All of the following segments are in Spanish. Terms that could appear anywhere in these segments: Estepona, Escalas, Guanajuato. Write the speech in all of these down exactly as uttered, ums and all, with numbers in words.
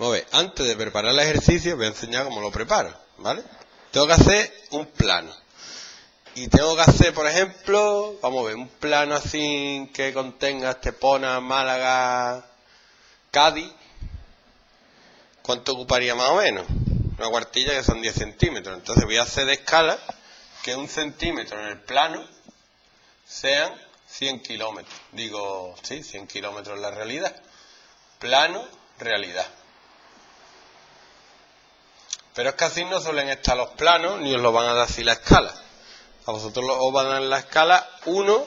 Vamos a ver, antes de preparar el ejercicio, voy a enseñar cómo lo preparo, ¿vale? Tengo que hacer un plano. Y tengo que hacer, por ejemplo, vamos a ver, un plano así que contenga Estepona, Málaga, Cádiz. ¿Cuánto ocuparía más o menos? Una cuartilla que son diez centímetros. Entonces voy a hacer de escala que un centímetro en el plano sean cien kilómetros. Digo, sí, cien kilómetros en la realidad. Plano, realidad. Pero es que así no suelen estar los planos, ni os lo van a dar así la escala. A vosotros os van a dar la escala uno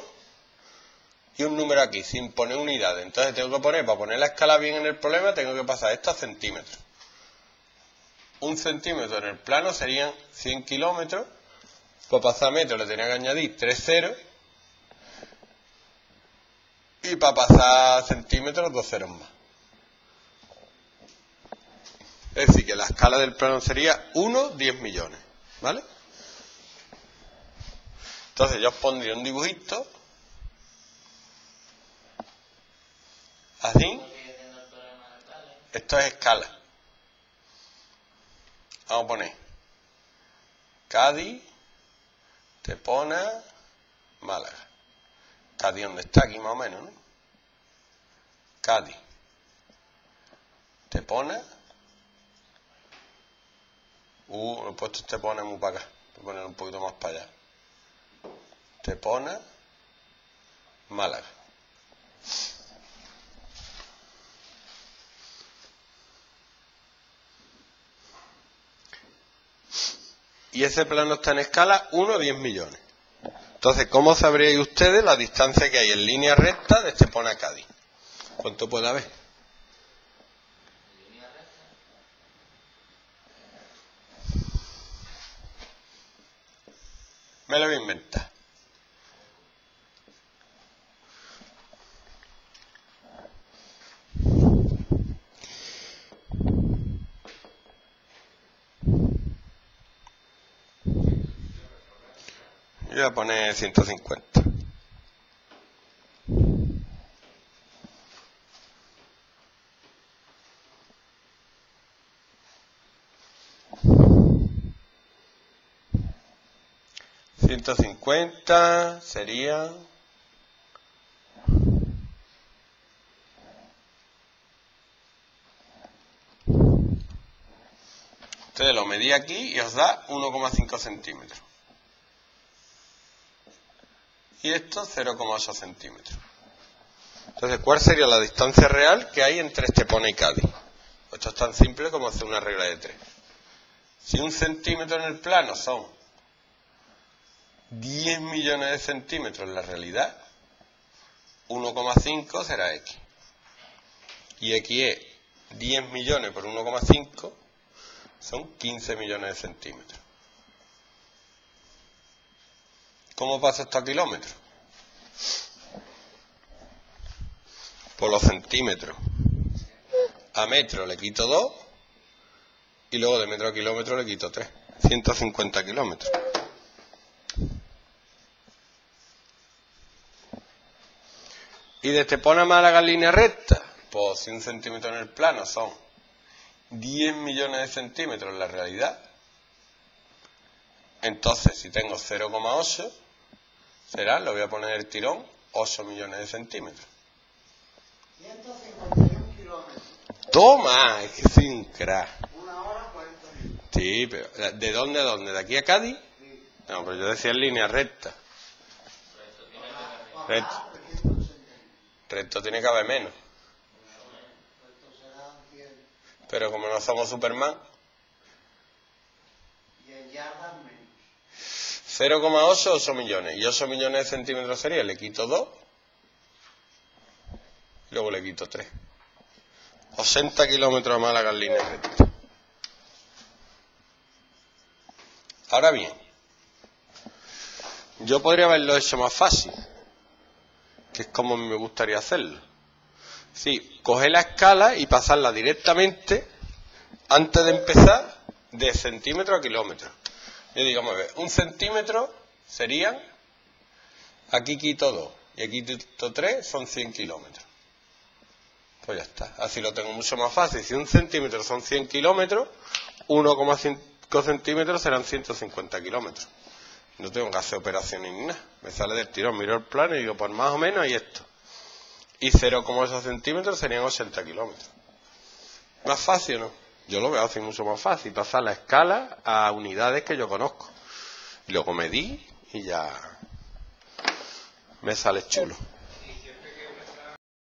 y un número aquí, sin poner unidades. Entonces tengo que poner, para poner la escala bien en el problema, tengo que pasar esto a centímetros. Un centímetro en el plano serían cien kilómetros. Para pasar metros le tenía que añadir tres ceros. Y para pasar centímetros, dos ceros más. Es decir, que la escala del plano sería uno, diez millones, ¿vale? Entonces yo os pondría un dibujito, así. Esto es escala. Vamos a poner Cádiz, Estepona, Málaga. Cádiz donde está, aquí más o menos, ¿no? Cádiz, Estepona. Uh, he puesto Estepona muy para acá. Voy a poner un poquito más para allá. Estepona, Málaga. Y ese plano está en escala uno, diez millones. Entonces, ¿cómo sabríais ustedes la distancia que hay en línea recta de Estepona a Cádiz? ¿Cuánto puede haber? Me lo voy a inventar. Yo voy a poner ciento cincuenta. ciento cincuenta sería ustedes lo medí aquí y os da uno coma cinco centímetros y esto cero coma ocho centímetros. Entonces, ¿cuál sería la distancia real que hay entre Estepona y Cádiz? Esto es tan simple como hacer una regla de tres. Si un centímetro en el plano son diez millones de centímetros en la realidad, uno coma cinco será X. Y X es diez millones por uno coma cinco, son quince millones de centímetros. ¿Cómo pasa esto a kilómetros? Por los centímetros. A metro le quito dos, y luego de metro a kilómetro le quito tres. ciento cincuenta kilómetros. Y de Estepona a Málaga en línea recta, pues si un centímetro en el plano son diez millones de centímetros en la realidad, entonces si tengo cero coma ocho, será, lo voy a poner el tirón, ocho millones de centímetros. ciento cincuenta y un kilómetros. ¡Toma! Es que soy un crack. Una hora cuarenta minutos. Sí, pero ¿de dónde a dónde? ¿De aquí a Cádiz? Sí. No, pero yo decía en línea recta. Recta. Esto tiene que haber menos. Pero como no somos Superman. cero coma ocho, ocho millones. Y ocho millones de centímetros sería. Le quito dos. Y luego le quito tres. ochenta kilómetros a Málaga en línea recta. Ahora bien. Yo podría haberlo hecho más fácil. Que es como me gustaría hacerlo. Sí, coger la escala y pasarla directamente, antes de empezar, de centímetro a kilómetro. Yo digo, vamos a ver, un centímetro serían, aquí quito dos y aquí quito tres, son cien kilómetros. Pues ya está. Así lo tengo mucho más fácil. Si un centímetro son cien kilómetros, uno coma cinco centímetros serán ciento cincuenta kilómetros. No tengo que hacer operaciones ni nada. Me sale del tirón, miro el plano y digo, pues más o menos y esto. Y cero coma ocho centímetros serían ochenta kilómetros. ¿Más fácil o no? Yo lo veo así mucho más fácil. Pasar la escala a unidades que yo conozco. Y luego medí y ya me sale chulo.